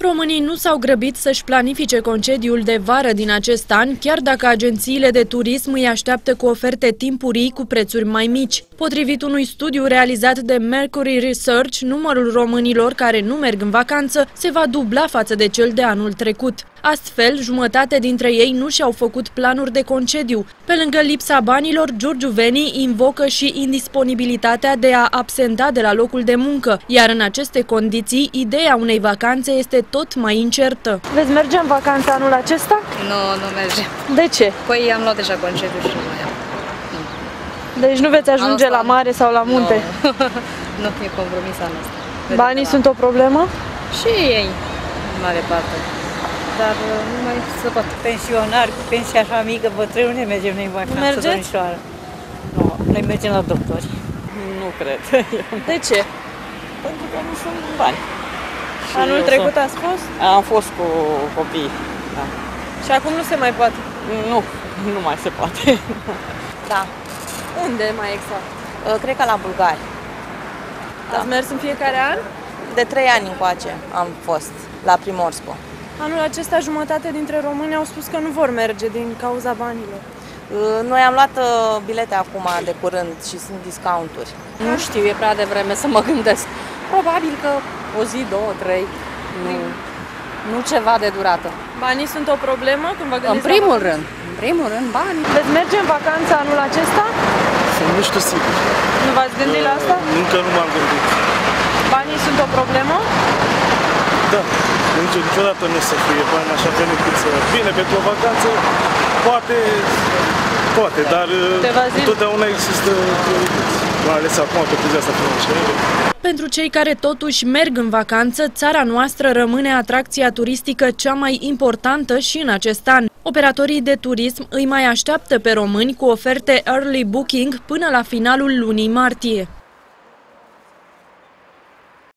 Românii nu s-au grăbit să-și planifice concediul de vară din acest an, chiar dacă agențiile de turism îi așteaptă cu oferte timpurii cu prețuri mai mici. Potrivit unui studiu realizat de Mercury Research, numărul românilor care nu merg în vacanță se va dubla față de cel de anul trecut. Astfel, jumătate dintre ei nu și-au făcut planuri de concediu. Pe lângă lipsa banilor, Giurgiu Veni invocă și indisponibilitatea de a absenta de la locul de muncă, iar în aceste condiții, ideea unei vacanțe este tot mai incertă. Veți merge în vacanță anul acesta? Nu, nu mergem. De ce? Păi am luat deja concediu și nu mai am. Deci nu veți ajunge anul la mare sau la munte? Nu, nu e compromis anul ăsta. Banii sunt o problemă? Și ei, în mare parte. Dar nu mai se poate. Pensionari, cu pensia așa mică, bătrâni, nu ne mergem noi în vacanță, domnișoară. Nu, noi mergem la doctori. Nu cred. De ce? Pentru că nu sunt bani. Anul trecut ați fost? Am fost cu copii, da. Și acum nu se mai poate? Nu, nu mai se poate. Da. Unde mai exact? Cred că la Bulgari. Da. Ați mers în fiecare an? De 3 ani încoace am fost la Primorscu. Anul acesta jumătate dintre români au spus că nu vor merge din cauza banilor. Noi am luat bilete acum de curând și sunt discounturi. Nu știu, e prea devreme să mă gândesc. Probabil că o zi, două, trei, nu ceva de durată. Banii sunt o problemă când vă gândiți? În primul rând, banii. Veți merge în vacanță anul acesta? Nu știu sigur. Nu v-ați gândit la asta? Încă nu m-am gândit. Banii sunt o problemă? Da. Niciodată nu o să fie bani așa pe încât să vine pentru o vacanță, poate, dar întotdeauna există priorități, mai ales acum pe criza asta financiară. Pentru cei care totuși merg în vacanță, țara noastră rămâne atracția turistică cea mai importantă și în acest an. Operatorii de turism îi mai așteaptă pe români cu oferte early booking până la finalul lunii martie.